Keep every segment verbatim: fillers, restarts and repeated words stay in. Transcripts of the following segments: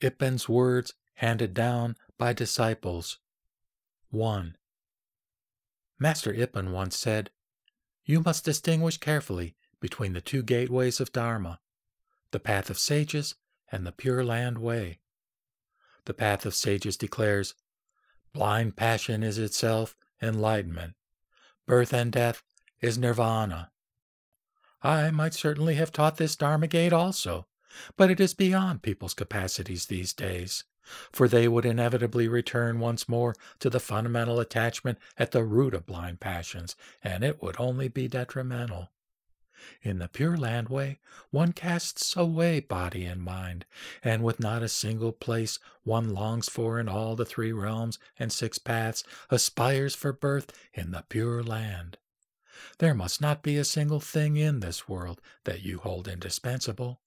Ippen's words handed down by disciples. one. Master Ippen once said, "You must distinguish carefully between the two gateways of Dharma, the path of sages and the Pure Land Way. The path of sages declares, blind passion is itself enlightenment. Birth and death is nirvana. I might certainly have taught this Dharma gate also, but it is beyond people's capacities these days, for they would inevitably return once more to the fundamental attachment at the root of blind passions, and it would only be detrimental. In the Pure Land Way, one casts away body and mind, and with not a single place one longs for in all the three realms and six paths, aspires for birth in the Pure Land. There must not be a single thing in this world that you hold indispensable.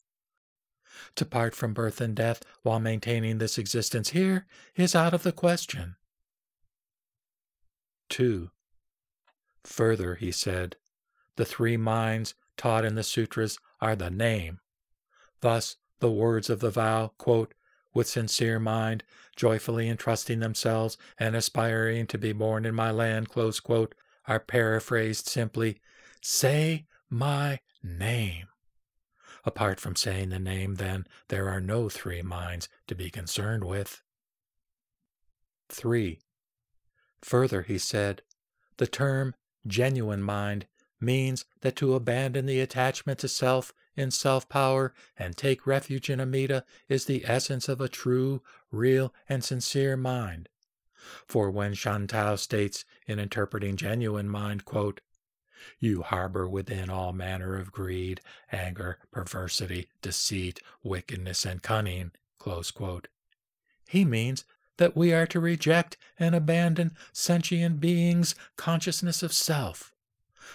To part from birth and death while maintaining this existence here is out of the question." two. Further, he said, "The three minds taught in the sutras are the name. Thus, the words of the vow, quote, 'With sincere mind, joyfully entrusting themselves and aspiring to be born in my land,' close quote, are paraphrased simply, 'Say my name.' Apart from saying the name, then, there are no three minds to be concerned with." three. Further, he said, "The term genuine mind means that to abandon the attachment to self in self-power and take refuge in Amida is the essence of a true, real, and sincere mind. For when Shantao states in interpreting genuine mind, quote, 'You harbor within all manner of greed, anger, perversity, deceit, wickedness, and cunning,' close quote, he means that we are to reject and abandon sentient beings' consciousness of self.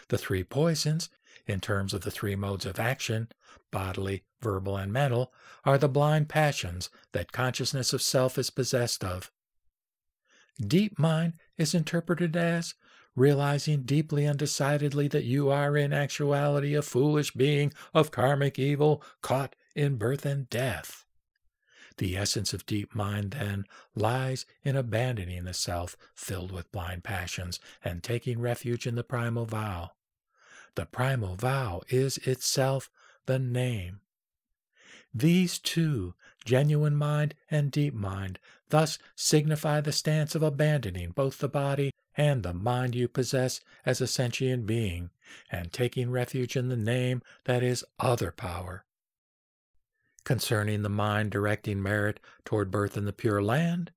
The three poisons, in terms of the three modes of action, bodily, verbal, and mental, are the blind passions that consciousness of self is possessed of. Deep mind is interpreted as realizing deeply and decidedly that you are in actuality a foolish being of karmic evil caught in birth and death. The essence of deep mind, then, lies in abandoning the self filled with blind passions and taking refuge in the primal vow. The primal vow is itself the name. These two, genuine mind and deep mind, thus signify the stance of abandoning both the body and the mind you possess as a sentient being, and taking refuge in the name that is other power. Concerning the mind directing merit toward birth in the Pure Land,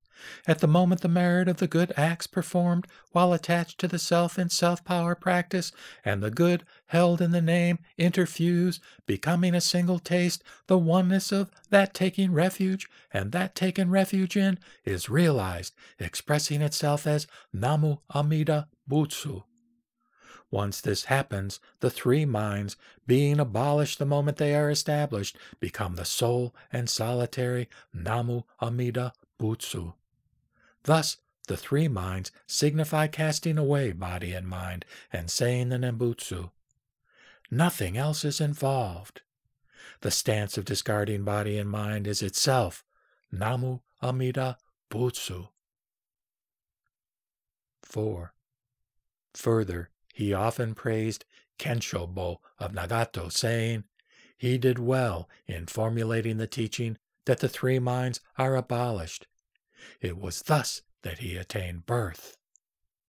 at the moment the merit of the good acts performed while attached to the self in self-power practice and the good held in the name interfuse, becoming a single taste, the oneness of that taking refuge and that taken refuge in is realized, expressing itself as Namu Amida Butsu. Once this happens, the three minds, being abolished the moment they are established, become the sole and solitary Namu Amida Butsu. Thus, the three minds signify casting away body and mind and saying the Nembutsu. Nothing else is involved. The stance of discarding body and mind is itself Namu Amida Butsu." four. Further, he often praised Kensho-bo of Nagato, saying, "He did well in formulating the teaching that the three minds are abolished. It was thus that he attained birth."